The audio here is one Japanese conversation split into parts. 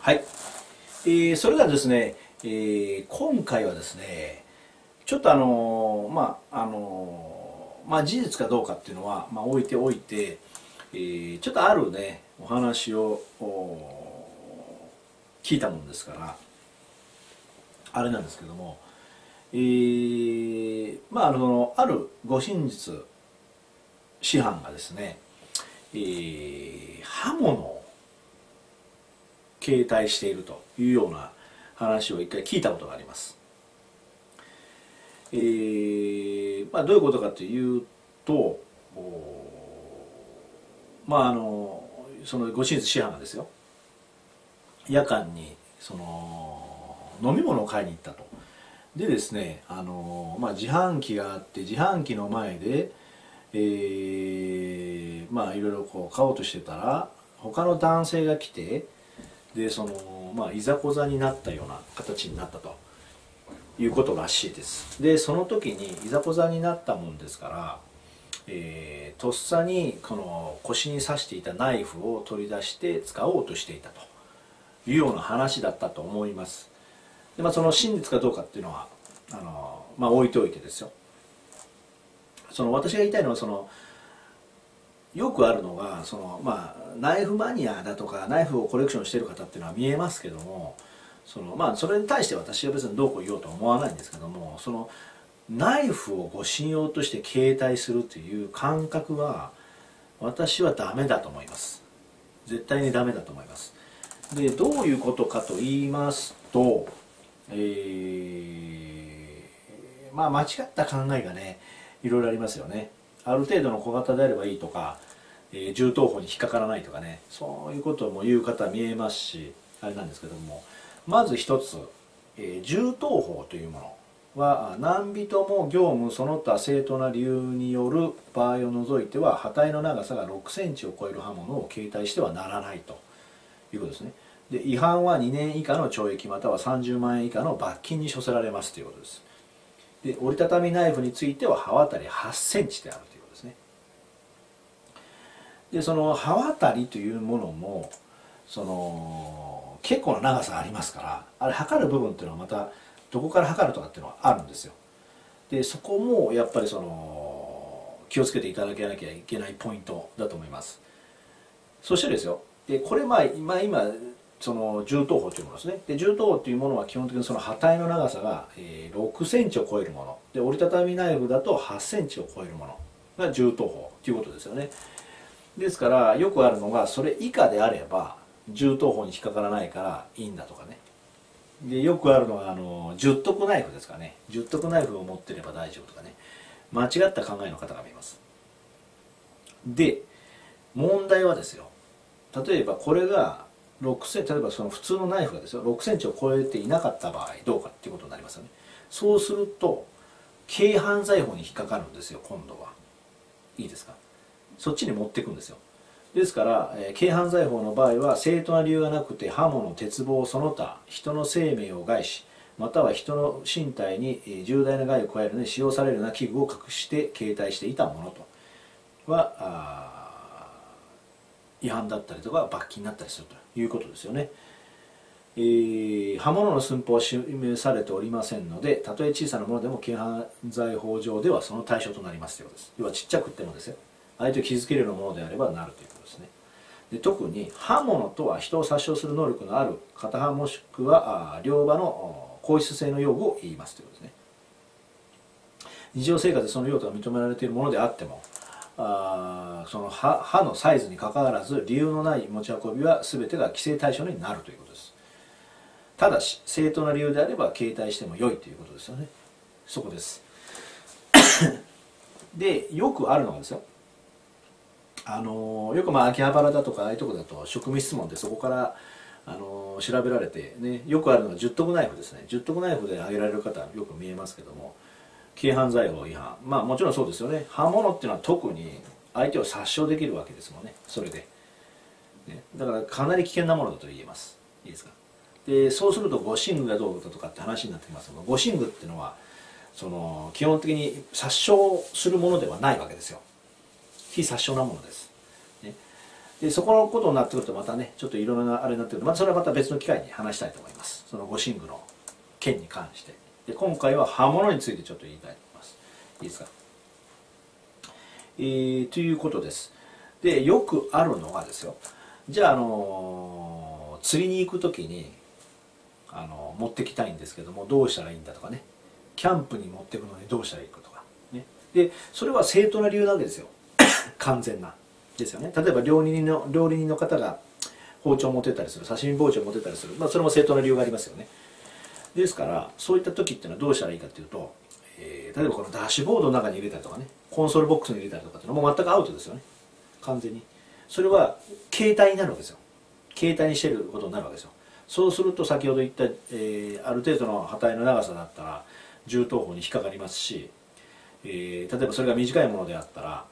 はい、それではですね、今回はですねちょっとまあ事実かどうかっていうのは、まあ、置いておいて、ちょっとあるねお話を聞いたもんですからあれなんですけども、まあある護身術師範がですね、刃物を携帯しているというような話を一回聞いたことがあります。まあ、どういうことかというと、まあその護身術師範がですよ、夜間にその飲み物を買いに行ったと。でですねまあ、自販機があって、自販機の前でまあいろいろこう買おうとしてたら他の男性が来て、でそのまあいざこざになったような形になったということらしいです。でその時にいざこざになったもんですから、とっさにこの腰に刺していたナイフを取り出して使おうとしていたというような話だったと思います。でまあ、その真実かどうかっていうのはまあ、置いておいてですよ、その私が言いたいのはそのよくあるのがその、まあ、ナイフマニアだとかナイフをコレクションしてる方っていうのは見えますけども、そのまあそれに対して私は別にどうこう言おうとは思わないんですけども、そのナイフを護身用として携帯するという感覚は私はダメだと思います。絶対にダメだと思います。でどういうことかと言いますと、まあ間違った考えがねいろいろありますよね。ある程度の小型であればいいとか、銃刀法に引っかからないとかね、そういうことも言う方見えますしあれなんですけども、まず一つ、銃刀法というものは何人も業務その他正当な理由による場合を除いては刃体の長さが6センチを超える刃物を携帯してはならないということですね。で違反は2年以下の懲役または30万円以下の罰金に処せられますということです。で折りたたみナイフについては刃渡り8センチであるということですね。でその刃渡りというものもその結構な長さありますから、あれ測る部分っていうのはまたどこから測るとかっていうのはあるんですよ。でそこもやっぱりその気をつけていただけなきゃいけないポイントだと思います。そしてですよ、でこれまあ今その銃刀法というものですね。で銃刀法というものは基本的にその刃体の長さが6センチを超えるもので、折りたたみナイフだと8センチを超えるものが銃刀法ということですよね。ですからよくあるのがそれ以下であれば銃刀法に引っかからないからいいんだとかね。でよくあるのが十徳ナイフですかね。十徳ナイフを持ってれば大丈夫とかね、間違った考えの方が見えます。で問題はですよ、例えばこれが例えばその普通のナイフがですよ6センチを超えていなかった場合どうかっていうことになりますよね。そうすると軽犯罪法に引っかかるんですよ。今度はいいですか、そっちに持っていくんですよ。ですから軽犯罪法の場合は正当な理由がなくて刃物、鉄棒その他人の生命を害しまたは人の身体に重大な害を加えるのに使用されるような器具を隠して携帯していたものとは違反だったりとか罰金になったりするということですよね。刃物の寸法は示されておりませんので、たとえ小さなものでも軽犯罪法上ではその対象となりますということです。要はちっちゃくってもですよ、相手を傷つけるようなものであればなるということですね。で特に刃物とは人を殺傷する能力のある片刃もしくは両刃の硬質性の用具を言いますということですね。日常生活でその用途が認められているものであってもその刃のサイズにかかわらず理由のない持ち運びは全てが規制対象になるということです。ただし正当な理由であれば携帯しても良いということですよね。そこですでよくあるのがですよ、よくまあ秋葉原だとかああいうとこだと職務質問でそこから調べられてね、よくあるのが十徳ナイフですね。十徳ナイフで挙げられる方よく見えますけども、軽犯罪法違反、まあもちろんそうですよね。刃物っていうのは特に相手を殺傷できるわけですもんね。それで、ね、だからかなり危険なものだと言えます。いいですか。でそうすると護身具がどうだとかって話になってきますが、護身具っていうのはその基本的に殺傷するものではないわけですよ。非殺傷なものです、ね。でそこのことになってくるとまたねちょっといろいろなあれになってくるので、またそれはまた別の機会に話したいと思います。そのゴシングの件に関して。で今回は刃物についてちょっと言いたいと思います。いいですか。ということです。でよくあるのがですよ、じゃあ、釣りに行く時に、持ってきたいんですけどもどうしたらいいんだとかね、キャンプに持っていくのにどうしたらいいかとか、ね、でそれは正当な理由なわけですよ完全なですよね。例えば料理人の方が包丁を持ってたりする、刺身包丁を持ってたりする、まあ、それも正当な理由がありますよね。ですからそういった時っていうのはどうしたらいいかっていうと、例えばこのダッシュボードの中に入れたりとかね、コンソールボックスに入れたりとかっていうのはもう全くアウトですよね、完全に。それは携帯になるわけですよ。携帯にしてることになるわけですよ。そうすると先ほど言った、ある程度の刃体の長さだったら銃刀法に引っかかりますし、例えばそれが短いものであったら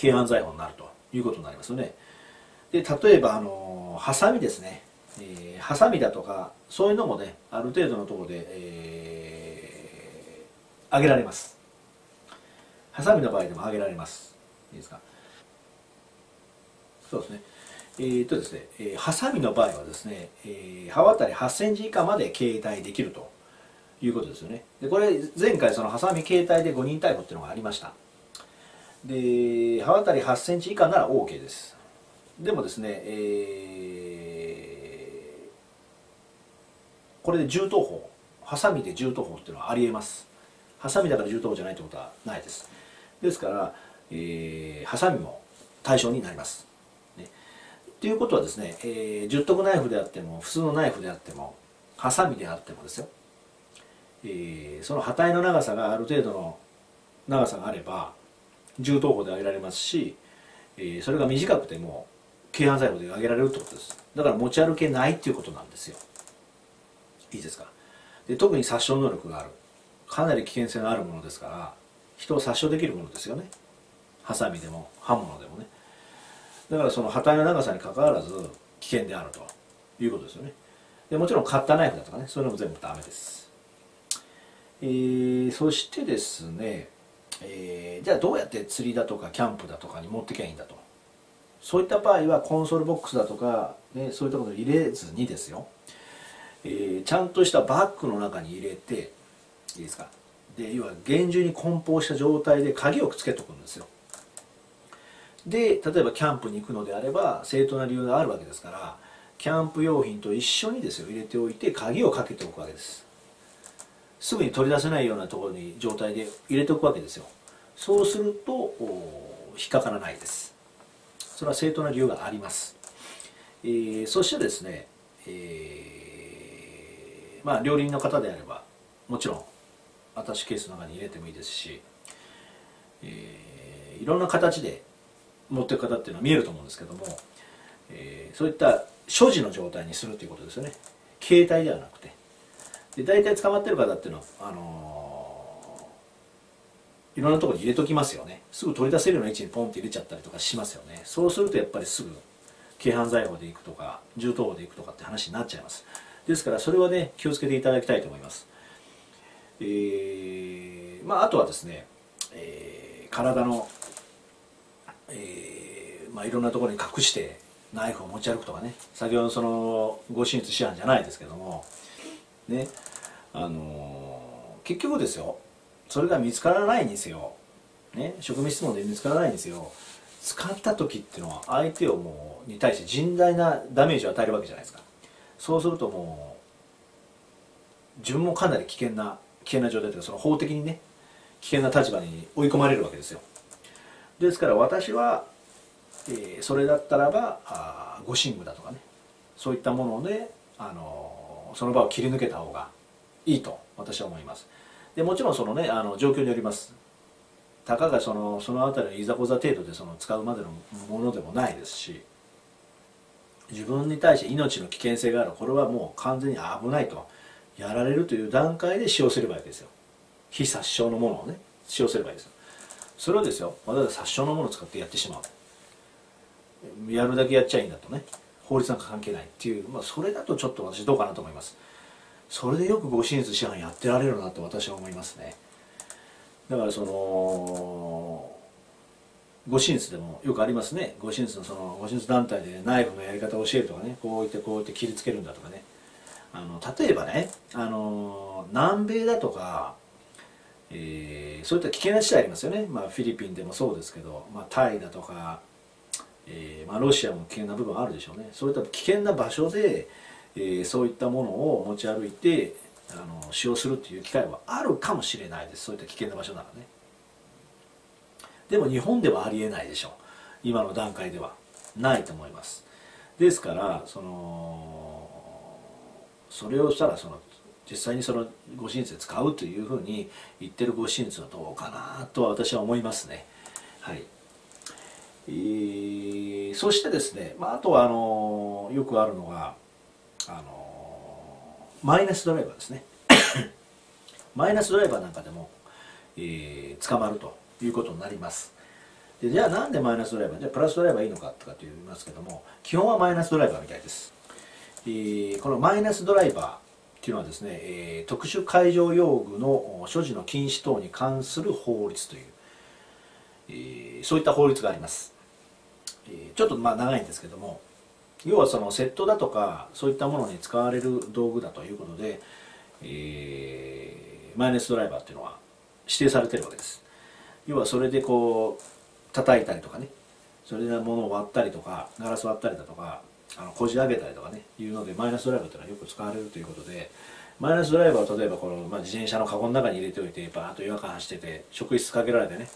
軽犯罪法になるということになりますよね。で例えばハサミですね、ハサミだとかそういうのもねある程度のところで、上げられます。ハサミの場合でも上げられます。いいですか。そうですね。ですね、ハサミの場合はですね、刃渡り8センチ以下まで携帯できるということですよね。でこれ前回そのハサミ携帯で5人逮捕っていうのがありました。で刃渡り8センチ以下なら OK です。でもですね、これで銃刀法、ハサミで銃刀法っていうのはありえます。ハサミだから銃刀法じゃないってことはないです。ですから、ハサミも対象になりますということはですね、十徳ナイフであっても普通のナイフであってもハサミであってもですよ、その刃体の長さがある程度の長さがあれば銃刀法で挙げられますし、それが短くても軽犯罪法で挙げられるってことです。だから持ち歩けないっていうことなんですよ。いいですか。で特に殺傷能力がある、かなり危険性のあるものですから、人を殺傷できるものですよね。ハサミでも刃物でもね。だからその刃体の長さにかかわらず危険であるということですよね。でもちろんカッターナイフだとかね、そういうのも全部ダメです。そしてですね、じゃあどうやって釣りだとかキャンプだとかに持ってきゃいいんだと。そういった場合はコンソールボックスだとか、ね、そういったことを入れずにですよ、ちゃんとしたバッグの中に入れて、いいですか。で要は厳重に梱包した状態で鍵をくっつけておくんですよ。で例えばキャンプに行くのであれば正当な理由があるわけですから、キャンプ用品と一緒にですよ入れておいて鍵をかけておくわけです。すぐに取り出せないようなところに状態で入れておくわけですよ。そうすると引っかからないです。それは正当な理由があります。そしてですね、まあ料理人の方であればもちろんアタッシュケースの中に入れてもいいですし、いろんな形で持っていく方っていうのは見えると思うんですけども、そういった所持の状態にするということですよね。携帯ではなくて。で大体捕まってる方っていうのはいろんなところに入れときますよね。すぐ取り出せるような位置にポンって入れちゃったりとかしますよね。そうするとやっぱりすぐ軽犯罪法でいくとか銃刀法でいくとかって話になっちゃいます。ですからそれはね気をつけていただきたいと思います。まああとはですね、体のいろんなところに隠してナイフを持ち歩くとかね、先ほどその護身術師範じゃないですけどもね、結局ですよ、それが見つからないにせよ、ね、職務質問で見つからないにせよ使った時っていうのは相手をもうに対して甚大なダメージを与えるわけじゃないですか。そうするともう自分もかなり危険な状態というか、その法的にね危険な立場に追い込まれるわけですよ。ですから私は、それだったらば護身具だとかね、そういったもので、その場を切り抜けた方がいいと私は思います。でもちろんそのね状況によります。たかがその辺りのいざこざ程度でその使うまでのものでもないですし、自分に対して命の危険性がある、これはもう完全に危ないとやられるという段階で使用すればいいですよ。非殺傷のものをね使用すればいいですよ。それをですよ、わざわざ殺傷のものを使ってやってしまう、やるだけやっちゃいいんだとね、法律なんか関係ないっていう、まあ、それだとちょっと私どうかなと思います。それでよく護身術師範やってられるなと私は思いますね。だからその護身術でもよくありますね。護身術のその護身術団体でナイフのやり方を教えるとかね、こうやって切りつけるんだとかね、例えばね、南米だとか、そういった危険な地帯ありますよね。まあ、フィリピンでもそうですけど、まあ、タイだとか、ロシアも危険な部分あるでしょうね。そういった危険な場所で、そういったものを持ち歩いて使用するっていう機会はあるかもしれないです。そういった危険な場所ならね。でも日本ではありえないでしょう。今の段階ではないと思います。ですからそれをしたら実際にその護身術で使うというふうに言ってる護身術はどうかなとは私は思いますね。はい。そしてですね、まあ、あとはよくあるのがマイナスドライバーですね。マイナスドライバーなんかでも、捕まるということになります。で、じゃあなんでマイナスドライバー、じゃあプラスドライバーいいのかとかって言いますけども、基本はマイナスドライバーみたいです。このマイナスドライバーっていうのはですね、特殊海上用具の所持の禁止等に関する法律という、そういった法律があります。ちょっとまあ長いんですけども、要は窃盗だとかそういったものに使われる道具だということで、マイナスドライバーっていうのは指定されてるわけです。要はそれで叩いたりとかね、それで物を割ったりとかガラス割ったりだとかこじ上げたりとかねいうので、マイナスドライバーっていうのはよく使われるということで、マイナスドライバーを例えば自転車のカゴの中に入れておいてバーッと違和感走ってて職質かけられてね、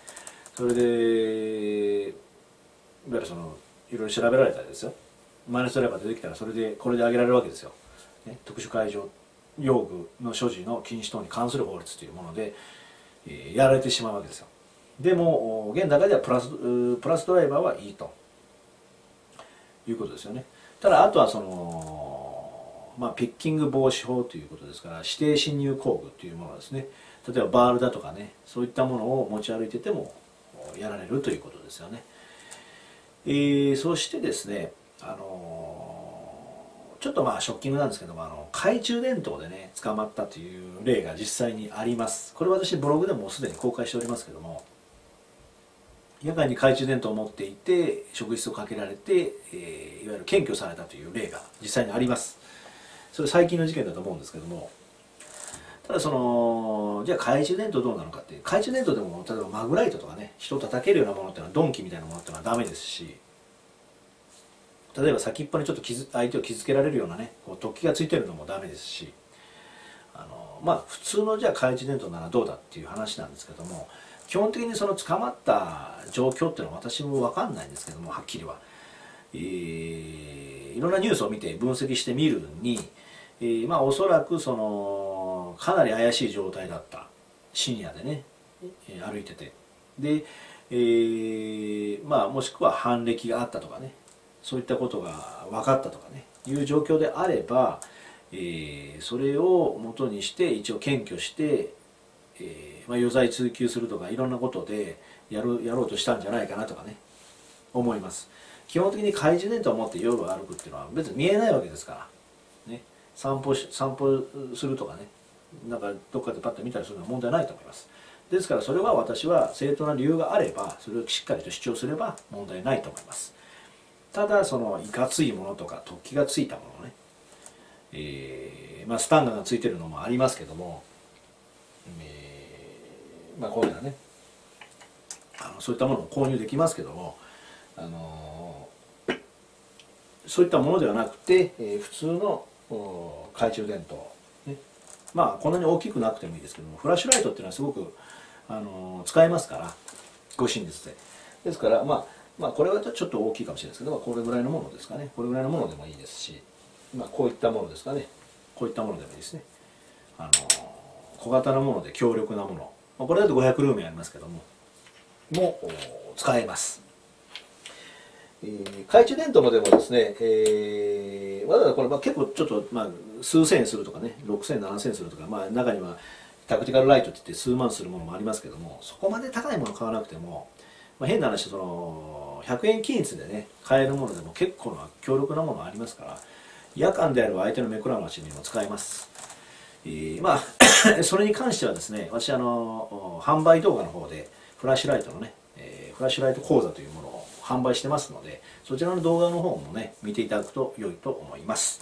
それでいわゆるいろいろ調べられたりですよ。マイナスドライバー出てきたらそれでこれで上げられるわけですよ、ね、特殊海上用具の所持の禁止等に関する法律というもので、やられてしまうわけですよ。でも現段階ではプラスドライバーはいいということですよね。ただあとはピッキング防止法ということですから、指定侵入工具というものですね。例えばバールだとかね、そういったものを持ち歩いててもやられるということですよね。そしてですね、ちょっとショッキングなんですけども、懐中電灯でね捕まったという例が実際にあります。これ私ブログでもすでに公開しておりますけども、夜間に懐中電灯を持っていて職質をかけられて、いわゆる検挙されたという例が実際にあります。それ最近の事件だと思うんですけども、ただじゃあ懐中電灯どうなのかって、懐中電灯でも例えばマグライトとかね、人を叩けるようなものっていうのは鈍器みたいなものっていうのはダメですし、例えば先っぽにちょっと相手を傷つけられるようなね突起がついてるのもダメですし、普通のじゃあ懐中電灯ならどうだっていう話なんですけども、基本的に捕まった状況っていうのは私も分かんないんですけども、はっきりは、いろんなニュースを見て分析してみるに、おそらくかなり怪しい状態だった、深夜でね歩いてて、で、もしくは犯歴があったとかね、そういったことが分かったとかねいう状況であれば、それを元にして一応検挙して、余罪追及するとかいろんなことでやろうとしたんじゃないかなとかね思います。基本的に懐中電灯を持って夜を歩くっていうのは別に見えないわけですから、ね、散歩するとかね、なんかどっかでパッと見たりするのは問題ないと思います。ですからそれは私は正当な理由があればそれをしっかりと主張すれば問題ないと思います。ただいかついものとか突起がついたものね、スタンガンがついてるのもありますけども、こういうのはねそういったものも購入できますけども、そういったものではなくて、普通の懐中電灯、ね、こんなに大きくなくてもいいですけども、フラッシュライトっていうのはすごく使えますから護身術で。ですからこれはちょっと大きいかもしれないですけど、これぐらいのものですかね、これぐらいのものでもいいですし、こういったものですかね、こういったものでもいいですね。小型なもので強力なもの、これだと500ルーメンありますけども使えます。懐中電灯もでもですね、わざわざこれ結構ちょっと数千円するとかね、6000円7000円するとか、中にはタクティカルライトっていって数万するものもありますけども、そこまで高いもの買わなくても、変な話100円均一でね買えるものでも結構な強力なものがありますから、夜間であれば相手の目くらましにも使えます。それに関してはですね、私販売動画の方でフラッシュライトのね、フラッシュライト講座というものを販売してますので、そちらの動画の方もね、見ていただくと良いと思います。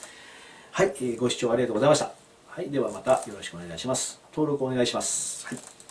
はい、ご視聴ありがとうございました。はい、ではまたよろしくお願いします。登録お願いします。はい。